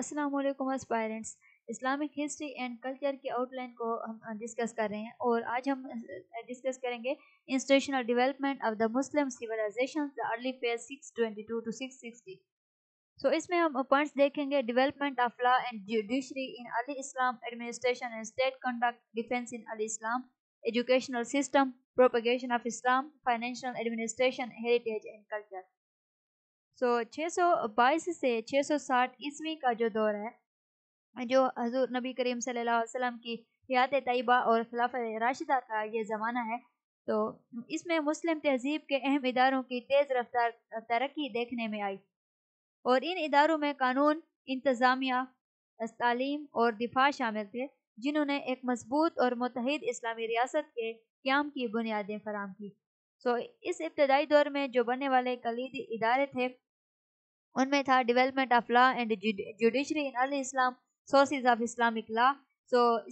अस्सलाम वालेकुम aspirants, Islamic history and culture की आउटलाइन को हम डिस्कस कर रहे हैं और आज हम डिस्कस करेंगे institutional development of the Muslim civilization the early phase 622 to 660। So इसमें हम पॉइंट्स देखेंगे development of law and judiciary in early Islam, administration and state conduct, defence in early Islam, educational system, propagation of Islam, financial administration, heritage and culture. So 622 से 660 ईस्वी का जो दौर है, जो हजूर नबी करीम सल्लल्लाहु अलैहि वसल्लम की हयात तय्यबा और खिलाफत राशिदा का ये ज़माना है, तो इसमें मुस्लिम तहजीब के अहम इदारों की तेज़ रफ्तार तरक्की देखने में आई और इन इदारों में कानून, इंतज़ामिया, तालीम और दिफा शामिल थे, जिन्होंने एक मजबूत और मुतहद इस्लामी रियासत के क़याम की बुनियादें फराहम की। इस इब्तदाई दौर में जो बनने वाले कलीदी इदारे थे उनमें था development of law and judiciary in early Islam, sources of Islamic law,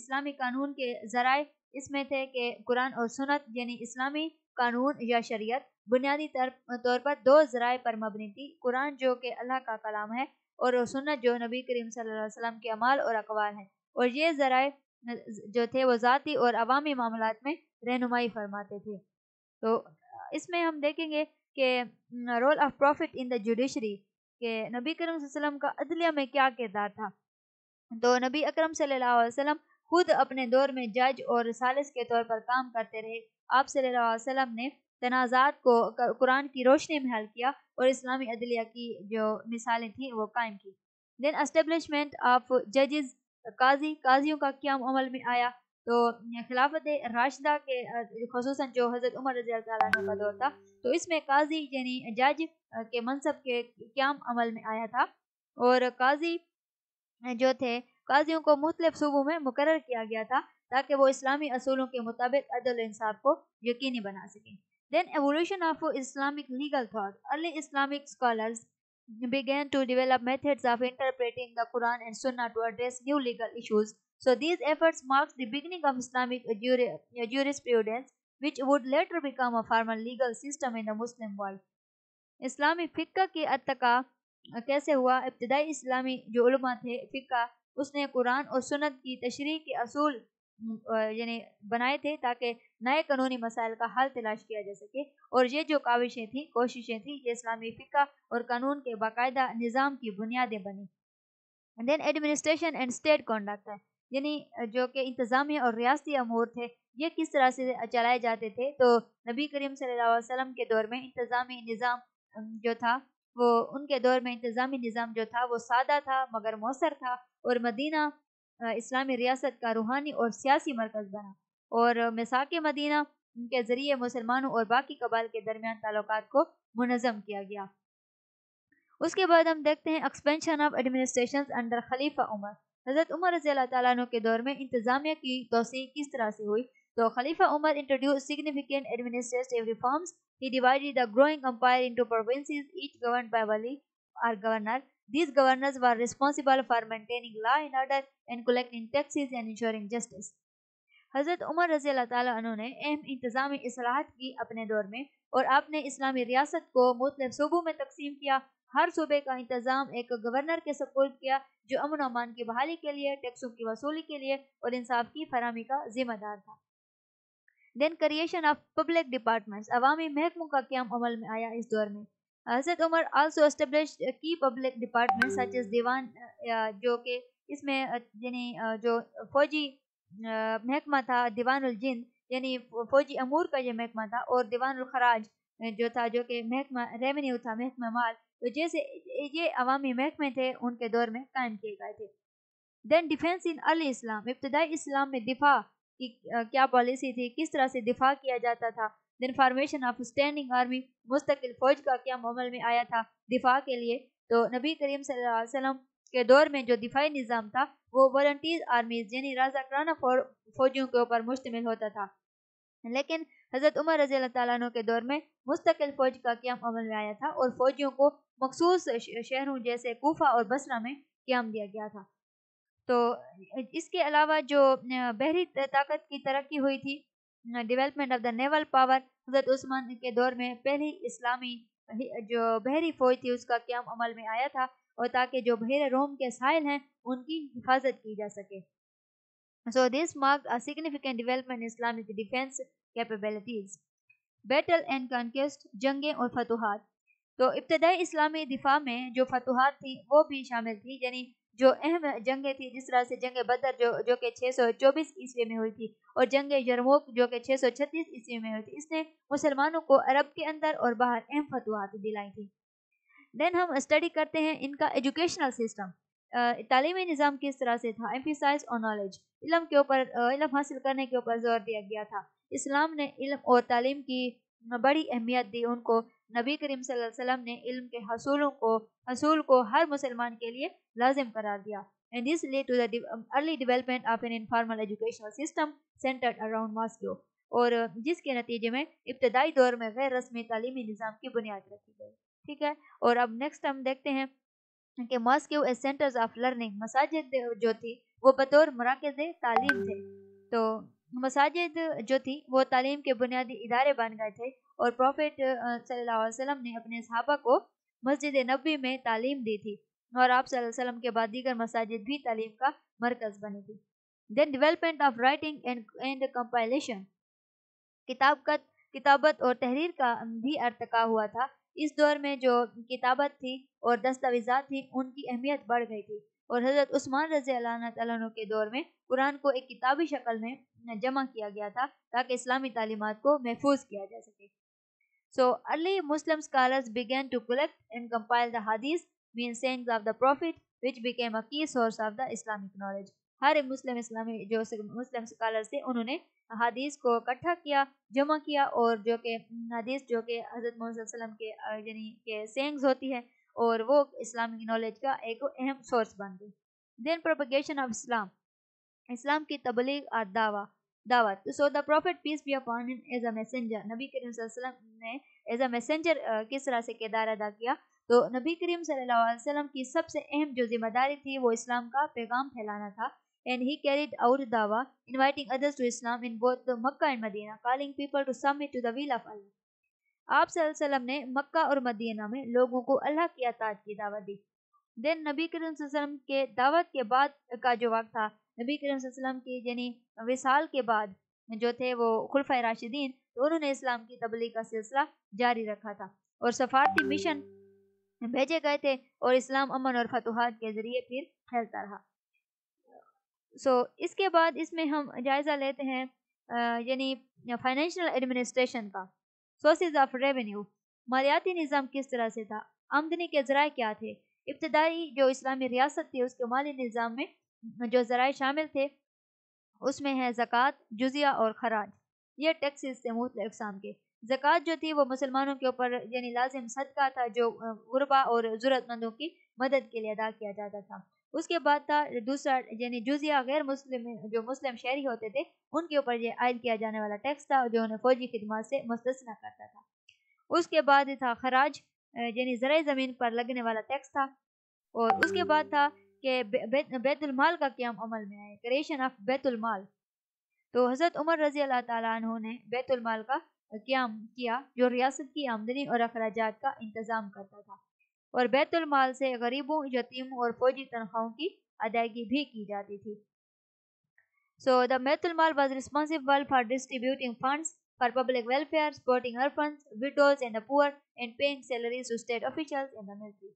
इस्लामी कानून के जराए इसमें थे कि कुरान और सुन्नत, यानी इस्लामी कानून या शरीयत बुनियादी तौर पर दो जराए पर मबनी थी, कुरान जो कि अल्लाह का कलाम है और सुन्नत जो नबी करीम सल्लल्लाहु अलैहि वसल्लम के अमाल और अकवाल हैं, और ये जराए जो थे वो ज़ाती और अवामी मामलात में रहनुमाई फरमाते थे। तो इसमें हम देखेंगे कि role of prophet in the judiciary, के नबी करीम सल्लल्लाहु अलैहि वसल्लम का अदलिया में क्या किरदार था। तो नबी अकरम सल्लल्लाहु अलैहि वसल्लम खुद अपने दौर में जज और सालिस के तौर पर काम करते रहे। आप सल्लल्लाहु अलैहि वसल्लम ने तनाज़ात को कुरान की रोशनी में हल किया और इस्लामी अदलिया की जो मिसालें थीं वो कायम की। देन एस्टेब्लिशमेंट ऑफ जजेस, काजियों का क़याम अमल में आया। तो खिलाफत राशिदा के ख़ुसूसन जो हज़रत उमर रज़ियल्लाहु अन्हु का दौर था, तो इसमें काजी यानी जज के मनसब के क़याम अमल में आया था और काजी जो थे, काजियों को मुख्तलिफ सूबों में मुकर्रर किया गया था ताकि वो इस्लामी असूलों के मुताबिक अदल इंसाफ को यकीनी बना सकें। Then evolution of Islamic legal thought, early Islamic scholars began to develop methods of interpreting the Quran and Sunnah to address new legal issues. So these efforts marked the beginning of Islamic jurisprudence, which would later become a formal legal system in the Muslim world. इस्लामी फ़िक़्ह की अरतका कैसे हुआ? इब्तदाई इस्लामी जो उलमा थे फ़िक़्ह, उसने कुरान और सुन्नत की तशरीह के असूल यानी बनाए थे ताकि नए कानूनी मसाइल का हल तलाश किया जा सके, और ये जो कोशिशें थी ये इस्लामी फ़िक़्ह और कानून के बाकायदा निज़ाम की बुनियादें बनी। Then administration and state conduct है, यानी जो कि इंतज़ामी और रियासती अमूर थे ये किस तरह से चलाए जाते थे। तो नबी करीम सल्लल्लाहु अलैहि वसल्लम के दौर में इंतज़ामी निज़ाम जो था वो सादा था मगर मौसर था, और मदीना इस्लामी रियासत का रूहानी और सियासी मरकज़ बना और मिसाके मदीना के ज़रिए मुसलमानों और बाकी कबाइल के दरमियान ताल्लुकात को मुनज़म किया गया। उसके बाद हम देखते हैं expansion of administration under Khalifa Umar. हज़रत उमर रज़ियल्लाहु तआला अन्हु के दौर में इंतज़ामिया की तोसी किस तरह से हुई? तो खलीफा Umar introduce significant administrative reforms, he divided the growing empire into provinces each governed by वली और governor. These governors were responsible for maintaining law and order and collecting taxes and ensuring justice. हज़रत Umar रज़ियल्लाहु तआला अन्हु ने अहम इंतज़ामी इस्लाहात की अपने दौर में और आपने इस्लामी रियासत को मुख्तलिफ सूबों में तकसीम किया। हर सूबे का इंतज़ाम एक गवर्नर के सपुर्द किया जो अमन अमान की बहाली के लिए, टैक्सों की वसूली के लिए और इंसाफ की फराहमी का जिम्मेदार था। Then creation of public departments, अवामी महकमों का क़याम अमल में आया इस दौर में। हज़रत Umar also established key public department such as दीवान, जो कि इसमें यानी जो फौजी महकमा था दीवानुल जिंद, यानी फौजी अमूर का ये महकमा था, और दीवानुल खराज जो था जो कि महकमा रेवेन्यू था, महकमा माल। तो जैसे ये अवामी महकमे थे उनके दौर में कायम किए गए थे। Then defence in early Islam, इब्तदाई इस्लाम में दिफा की क्या पॉलिसी थी, किस तरह से दिफा किया जाता था। Then formation of standing army, मुस्तकिल फौज का क्या अमल में आया था दिफा के लिए। तो नबी करीम सल्लल्लाहु अलैहि वसल्लम के दौर में जो दिफाई निज़ाम था वो वॉलंटियर आर्मीज यानी रज़ाकाराना फौजियों के ऊपर मुश्तमिल होता था, लेकिन हज़रत उमर रज़ियल्लाहु तआला अन्हु के दौर में मुस्तकिल फौज का क़याम अमल में आया था और फौजियों को मखसूस शहरों जैसे कूफा और बसरा में क़याम दिया गया था। तो इसके अलावा जो बहरी ताकत की तरक्की हुई थी, development of the naval power, हज़रत उस्मान के दौर में पहली इस्लामी जो बहरी फौज थी उसका क़याम अमल में आया था और ताकि जो बहर रोम के साहिल हैं उनकी हिफाजत की जा सके। So this marked a significant development in Islamic defense capabilities. Battle and conquest, जंगें और फतुहात। तो इब्तदाई इस्लामी दिफा में जो फतुहात थी वो भी शामिल थी, यानी जो अहम जंगें थी, जिस तरह से जंग बदर जो कि 624 ईस्वी में हुई थी और जंग यरमुक जो कि 636 ईस्वी में हुई थी, इसने मुसलमानों को अरब के अंदर और बाहर अहम फतुहात दिलाई थी। देन हम स्टडी करते हैं इनका एजुकेशनल सिस्टम, तालीमी निज़ाम किस तरह से था। एम्फिसाइज ऑन नॉलेज, इल्म के ऊपर, इल्म हासिल करने के ऊपर जोर दिया गया था। इस्लाम ने इल्म और तालीम की बड़ी अहमियत दी। उनको नबी करीम सल्लल्लाहु अलैहि वसल्लम ने इल्म के हसूल को हर मुसलमान के लिए लाजिम करार दिया। And this led to the early development of an informal educational system centred around mosques, और जिसके नतीजे में इब्तदाई दौर में गैर रस्मी तालीमी निज़ाम की बुनियाद रखी गई। ठीक है, और अब नेक्स्ट हम देखते हैं कि mosques as centres of learning, मसाजिद जो थी वो बतौर मराकज़ तालीम थे। तो मसाजिद जो थी वो तालीम के बुनियादी इदारे बन गए थे, और प्रॉफिट सल्लल्लाहु अलैहि वसल्लम ने अपने सहाबा को मस्जिद नबी में तालीम दी थी, और आप सल्लल्लाहु अलैहि वसल्लम के बाद दीगर मसाजिद भी तालीम का मरकज़ बनी थी। Then development of writing and compilation, किताबत और तहरीर का भी अर्तका हुआ था। इस दौर में जो किताबत थी और दस्तावेज़ात थी उनकी अहमियत बढ़ गई थी, और हज़रत उस्मान रज़ी अल्लाह तआला के दौर में कुरान को एक किताबी शक्ल में जमा किया गया था ताकि इस्लामी तालीमात को महफूज किया जा सके। So early Muslim scholars began to collect and compile the हदीस mean sayings of the prophet which became a key source of the Islamic knowledge. हर मुस्लिम इस्लामी जो मुस्लिम स्कॉलर्स थे उन्होंने हदीस को इकट्ठा किया, जमा किया, और जो कि हदीस जो कि हज़रत मोहम्मद सल्लल्लाहु अलैहि वसल्लम के यानी के सेंग्स होती है, और वो इस्लामिक नॉलेज का एक अहम सोर्स बन गई। देन प्रोपगेशन ऑफ इस्लाम, इस्लाम की तबलीग और दावत। So the prophet peace be upon him as a messenger, नबी करीम सल्लल्लाहु अलैहि वसल्लम ने एज अ मैसेंजर किस तरह से किरदार अदा किया। तो नबी करीम सल्लल्लाहु अलैहि वसल्लम की सबसे अहम जो जिम्मेदारी थी वो इस्लाम का पैगाम फैलाना था। And he carried out dawah, inviting others to Islam in both the Makkah and Medina, calling people to submit to the will of Allah. आप सल्लल्लाहु अलैहि वसल्लम ने मक्का और मदीना में लोगों को अल्लाह की अताअत की दावत दी। देन नबी करीम सल्लल्लाहु अलैहि वसल्लम के दावत के बाद का जो वक्त था, नबी करीम सल्लल्लाहु अलैहि वसल्लम की यानी विसाल के बाद जो थे वो खुलफाए राशिदीन, तो उन्होंने इस्लाम की तबलीग का सिलसिला जारी रखा था और सफारती मिशन भेजे गए थे, और इस्लाम अमन और फतुहात के जरिए फिर फैलता रहा। सो इसके बाद इसमें हम जायज़ा लेते हैं यानी फाइनेंशियल एडमिनिस्ट्रेशन का, सोर्सेज ऑफ रेवेन्यू, मालियाती निज़ाम किस तरह से था, आमदनी के ज़राए क्या थे। इब्तदाई जो इस्लामी रियासत थी उसके माली निज़ाम में जो ज़राए शामिल थे उसमें है ज़कात, जुजिया और खराज, यह टैक्सेस से मुख्तलिफ़ अक़साम के। ज़कात जो थी वो मुसलमानों के ऊपर यानी लाजिम सदका था जो गुरबा और ज़रूरतमंदों की मदद के लिए अदा किया जाता था। उसके बाद था दूसरा यानी जुजिया, गैर मुस्लिम जो मुस्लिम शहरी होते थे उनके ऊपर ये आयद किया जाने वाला टैक्स था जो उन्हें फौजी खिदमत से मुस्तस्ना करता था। उसके बाद था खराज, यानी ज़राए ज़मीन पर लगने वाला टैक्स था। और उसके बाद था कि बैतुलमाल का क़याम अमल में आया, क्रिएशन ऑफ बैतुलमाल। तो हज़रत उमर रज़ी अल्लाह तआला अन्हु ने बैतुलमाल का क़याम किया जो रियासत की आमदनी और अखराजात का इंतज़ाम करता था, और बैतुलमाल से गरीबों, यतीमों और फौजी तनख्वाहों की अदायगी भी की जाती थी। सो द बैतुलमाल was responsible for distributing funds for public welfare, supporting orphans, widows and the poor, and paying salaries to state officials and the military.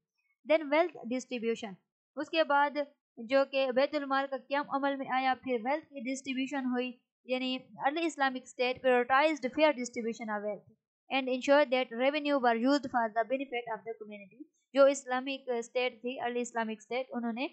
Then wealth distribution, उसके बाद जो कि बैतुलमाल का क़याम अमल में आया, फिर वेल्थ की डिस्ट्रीब्यूशन हुई, यानी early Islamic state prioritised fair distribution of wealth and ensure that revenue were used for the benefit of the community। जो इस्लामिक स्टेट थी, अर्ली इस्लामिक स्टेट, उन्होंने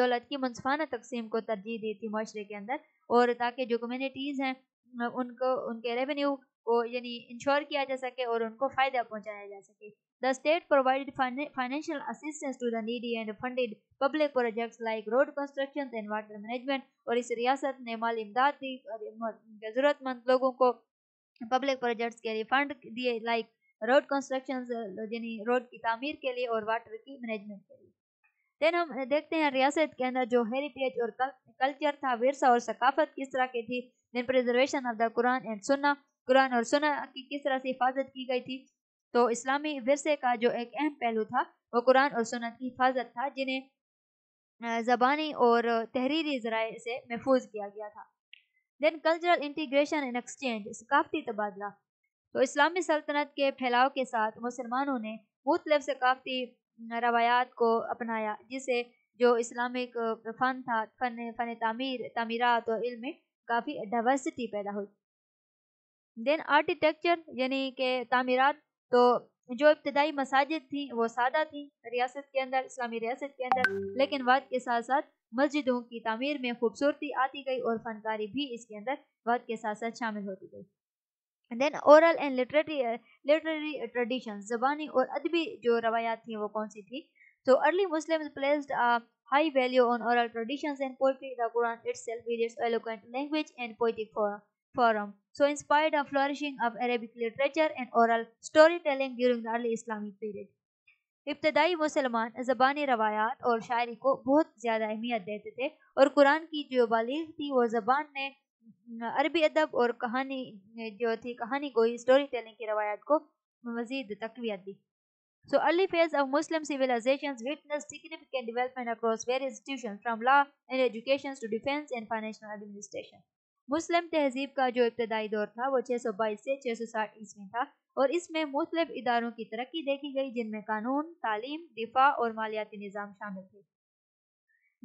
दौलत की मुनसफाना तकसीम को तरजीह दी थी माशरे के अंदर, और ताकि जो कम्यूनिटीज़ हैं उनको उनके रेवेन्यू को यानी इंश्योर किया जा सके और उनको फ़ायदा पहुँचाया जा सके। The state provided financial assistance to the needy and funded public projects like road construction and water management, और इस रियासत ने माली इमदाद दी और ज़रूरतमंद लोगों को पब्लिक प्रोजेक्ट्स के लिए फंड दिए लाइक रोड कंस्ट्रक्शन यानी रोड की तामीर के लिए और वाटर की मैनेजमेंट के लिए। देन हम देखते हैं रियासत के अंदर जो हेरिटेज और कल्चर था, विरसा और सकाफत किस तरह की थी। Then preservation of the Quran and सुन्ना, कुरान और सुन्ना की किस तरह से हिफाजत की गई थी। तो इस्लामी विरसे का जो एक अहम पहलू था व कुरान और सुन्नत की हिफाजत था, जिन्हें ज़बानी और तहरीरी ज़राए से महफूज किया गया था। Then cultural integration and exchange, सकाफ़ती तबादला। तो इस्लामी सल्तनत के फैलाव के साथ मुसलमानों ने मुख्तलिफ सकाफ़ती रवायात को अपनाया, जिसे जो इस्लामिक फ़न था, फ़न तामीर, तामीरात और इल्म में काफ़ी डाइवर्सिटी पैदा हुई। देन आर्किटेक्चर, यानी कि तामीरात, तो जो इब्तदाई मसाजिद थी वो सादा थी रियासत के अंदर, इस्लामी रियासत के अंदर, लेकिन वक्त के साथ साथ मस्जिदों की तामीर में खूबसूरती आती गई और फनकारी भी इसके अंदर वक्त के साथ साथ शामिल होती गई। Then oral and literary tradition, ज़बानी और अदबी जो रवायात थी वो कौन सी थी? तो early Muslims placed high value on oral traditions and poetry, the Quran itself with its eloquent language and poetic forum so inspired a flourishing of Arabic literature and oral storytelling during the early Islamic period. इब्तदाई मुसलमान ज़बानी रवायात और शायरी को बहुत ज़्यादा अहमियत देते थे और कुरान की जो बालीग थी वो ज़बान ने अरबी अदब और कहानी जो थी, कहानी गोई, स्टोरी टेलिंग की रवायात को मज़ीद तक़वियत दी। So early phase of Muslim civilizations witnessed significant development across various institutions from law and education to defense and financial administration. मुस्लिम तहजीब का जो इब्तदाई दौर था वो 622 से 660 ईस्वी था और इसमें मुख्तलिफ इदारों की तरक्की देखी गई, जिनमें कानून, तालीम, दिफा और मालियाती निज़ाम शामिल थे।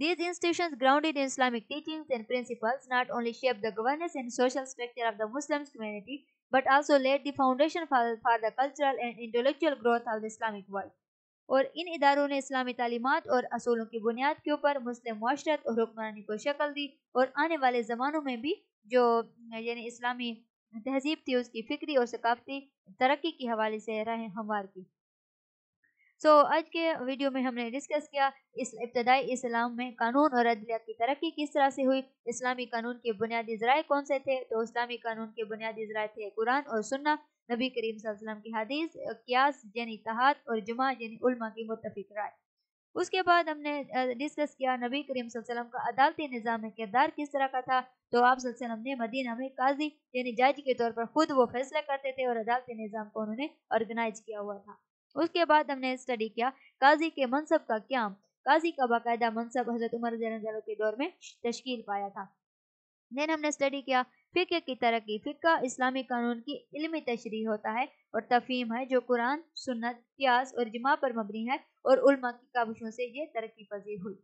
These institutions grounded in Islamic teachings and principles not only shape the governance and social structure of the Muslim community but also laid the foundation for the cultural and intellectual growth of the Islamic world. और इन इदारों ने इस्लामी तालीमात और असूलों की बुनियाद के ऊपर मुस्लिम मुआशरत और हुक्मरानी को शक्ल दी और आने वाले ज़मानों में भी जो यानी इस्लामी तहजीब थी उसकी फ़िक्री और सकाफ़ती तरक्की के हवाले से राहें हमवार की। सो आज के वीडियो में हमने डिस्कस किया इस इब्तदाई इस्लाम में कानून और अदलिया की तरक्की किस तरह से हुई, इस्लामी कानून के बुनियादी ज़राए कौन से थे। तो इस्लामी कानून के बुनियादी ज़राए थे कुरान और सुन्ना, नबी करीम सल्लल्लाहु अलैहि वसल्लम की हदीस, क़ियास यानी इत्तिहाद और जुमा यानी उलमा की मुत्तफ़िक़ राय। उसके बाद हमने डिस्कस किया नबी करीम सल्लल्लाहु अलैहि वसल्लम का अदालती निज़ाम में किरदार किस तरह का था। तो आप सल्लल्लाहु अलैहि वसल्लम ने मदीना में काजी यानी जज के तौर पर ख़ुद वो फैसला करते थे और अदालती निज़ाम को उन्होंने ऑर्गेनाइज किया हुआ था। उसके बाद हमने स्टडी किया काजी के मनसब का क़याम। काजी का बाकायदा मनसब हज़रत उमर रज़ियल्लाहु अन्हु के दौर में तश्कील पाया था। देन हमने स्टडी किया फ़िक़्ह की तरक्की। फ़िक़्ह इस्लामी कानून की इल्मी तशरीह होता है और तफ़हीम है जो कुरान, सुन्नत, क़ियास और इज्मा पर मबनी है और उलमा की काबिशों से ये तरक्की पजीर हुई।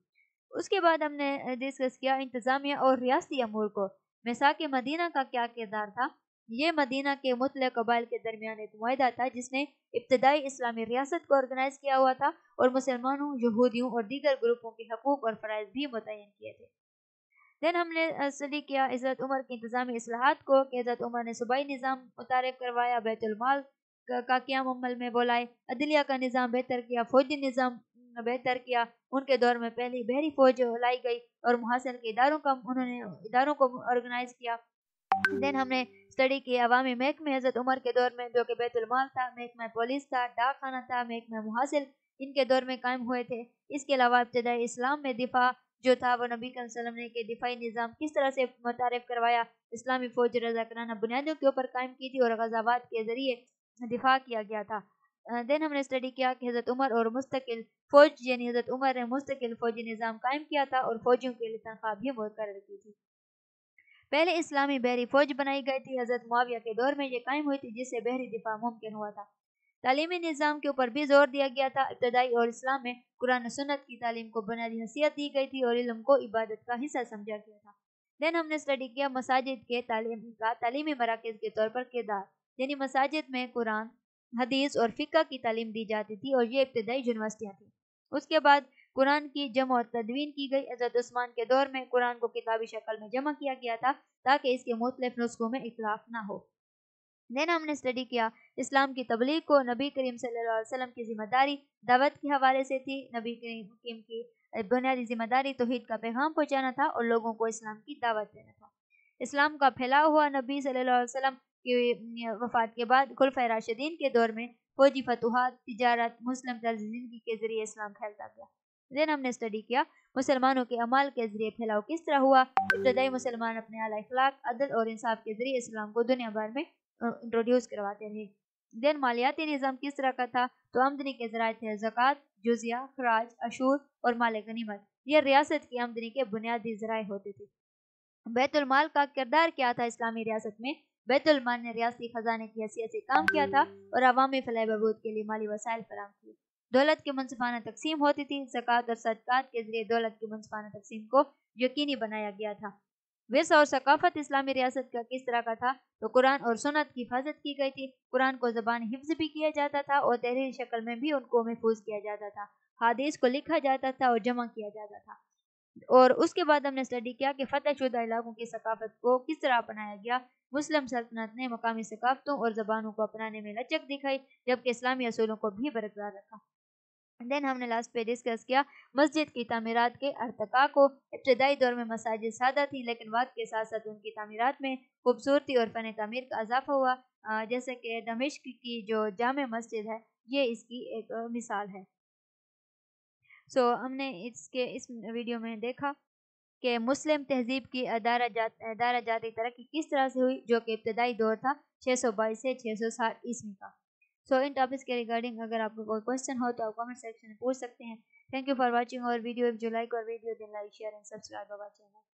उसके बाद हमने डिस्कस किया इंतज़ामिया और रियासती अमूर को। मिसाक मदीना का क्या किरदार था? ये मदीना के मुतलक कबाइल के दरमियान एक मुआहदा था जिसने इब्तदाई इस्लामी रियासत को ऑर्गेनाइज़ किया हुआ था और मुसलमानों, यहूदियों और दीगर ग्रुपों के हकूक़ और फ़राइज़ भी मुतय्यन किए थे। देन हमने स्टडी किया हज़रत उमर की इंतज़ामी इस्लाहात को कि हज़रत उमर ने सूबाई निज़ाम मुतारफ़ करवाया, बैतुलमाल का क़याम अमल में बुलाए, अदलिया का निज़ाम बेहतर किया, फ़ौजी निज़ाम बेहतर किया। उनके दौर में पहली बहरी फ़ौज लाई गई और मुहासिल के इदारों का उन्होंने इदारों को ऑर्गेनाइज़ किया। देन हमने स्टडी किया अवामी महकमे हज़रत उमर के दौर में, जो कि बैतुलमाल था, महकमा पुलिस था, डाक खाना था, महकमा मुहासिल इनके दौर में कायम हुए थे। इसके अलावा इब्तदाई इस्लाम में दिफा जो था वो नबी करीम सल्लल्लाहु अलैहि वसल्लम ने के दिफाई निज़ाम किस तरह से मुतारफ़ करवाया, इस्लामी फ़ौज रज़ाकराना बुनियादों के ऊपर कायम की थी और गज़ावात के ज़रिए दिफा किया गया था। देन हमने स्टडी किया कि हज़रत उमर और मुस्तकिल फ़ौज यानी हज़रत उमर ने मुस्तकिल फ़ौजी निज़ाम कायम किया था और फ़ौजियों के लिए तनख्वाह भी मुकर्रर की थी। पहले इस्लामी बहरी फ़ौज बनाई गई थी, हज़रत मुआविया के दौर में ये कायम हुई थी, जिससे बहरी दिफा मुमकिन हुआ था। तालीमी निज़ाम के ऊपर भी जोर दिया गया था। इब्तदाई और इस्लाम में कुरान सुन्नत की तालीम को बुनियादी हैसियत दी गई थी और इल्म को इबादत का हिस्सा समझा गया था। देन हमने स्टडी किया मसाजिद के तालीमी मराकज़ के तौर पर किरदार, यानी मसाजिद में कुरान, हदीस और फ़िक़्ह की तालीम दी जाती थी और ये इब्तदाई यूनिवर्सिटियाँ थीं। उसके बाद कुरान की जमा और तदवीन की गई। हज़रत उस्मान के दौर में कुरान को किताबी शक्ल में जमा किया गया था ताकि इसके मुख्तलिफ नुस्खों में इख्तलाफ ना हो। देन हमने स्टडी किया इस्लाम की तबलीग को। नबी करीम सल्लल्लाहु अलैहि वसल्लम की ज़िम्मेदारी दावत के हवाले से थी। नबी करीम की बुनियादी ज़िम्मेदारी तौहीद का पैगाम पहुँचाना था और लोगों को इस्लाम की दावत देना था। इस्लाम का फैलाव हुआ नबी सल्लल्लाहु अलैहि वसल्लम की वफ़ात के बाद। खुलफ़ाए राशिदीन के दौर में फ़ौजी फतूहात, तिजारत, मुस्लिम तर्ज ज़िंदगी के ज़रिए इस्लाम फैलता गया। देन हमने स्टडी किया मुसलमानों के अमाल के ज़रिए फैलाव किस तरह हुआ। इब्तदाई मुसलमान अपने आला अखलाक, अदल और इंसाफ के ज़रिए इस्लाम को दुनिया भर में इंट्रोड्यूस करवाते रहे। देन मालियाती निज़ाम किस तरह का था, तो आमदनी के ज़राए थे ज़कात, जुजिया, खराज, अशूर और माल गनीमत। यह रियासत की आमदनी के बुनियादी ज़राए होते थे। बैतुलमाल का किरदार क्या था इस्लामी रियासत में? बैतुलमाल ने रियासती खजाने की हैसियत से काम किया था और अवामी फलाह बहबूद के लिए माली वसाइल फराहम किए। दौलत की मनसबाना तकसीम होती थी। ज़कात और सदकात के जरिए दौलत की मनसबाना तकसीम को यकीनी बनाया गया था। विरासत और सकाफत इस्लामी रियासत का किस तरह का था, तो कुरान और सुन्नत की हिफाजत की गई थी। कुरान को ज़बान हिफ्ज़ भी किया जाता था और तहरीरी शक्ल में भी उनको महफूज किया जाता था। हादीस को लिखा जाता था और जमा किया जाता था। और उसके बाद हमने स्टडी किया कि फतहशुदा इलाकों की सकाफत को किस तरह अपनाया गया। मुस्लिम सल्तनत ने मकामी सकाफतों और ज़बानों को अपनाने में लचक दिखाई, जबकि इस्लामी असूलों को भी बरकरार रखा। देन हमने लास्ट पे डिस्कस किया मस्जिद की तामीरात के अर्तका को। इब्तदाई दौर में मसाजिद सादा थी, लेकिन वक्त के साथ साथ उनकी तामीरात में खूबसूरती और फ़न तामीर का इजाफा हुआ, जैसे कि दमिश्क की जो जामे मस्जिद है, ये इसकी एक मिसाल है। सो हमने इसके इस वीडियो में देखा कि मुस्लिम तहजीब की अदारा जाती तरक्की किस तरह से हुई, जो कि इब्तदाई दौर था 622 से 660 ईस्वी का। सो इन टॉपिक्स के रिगार्डिंग अगर आपको कोई क्वेश्चन हो तो आप कमेंट सेक्शन में पूछ सकते हैं। थैंक यू फॉर वाचिंग और वीडियो इफ यू लाइक और video then like share and subscribe our channel.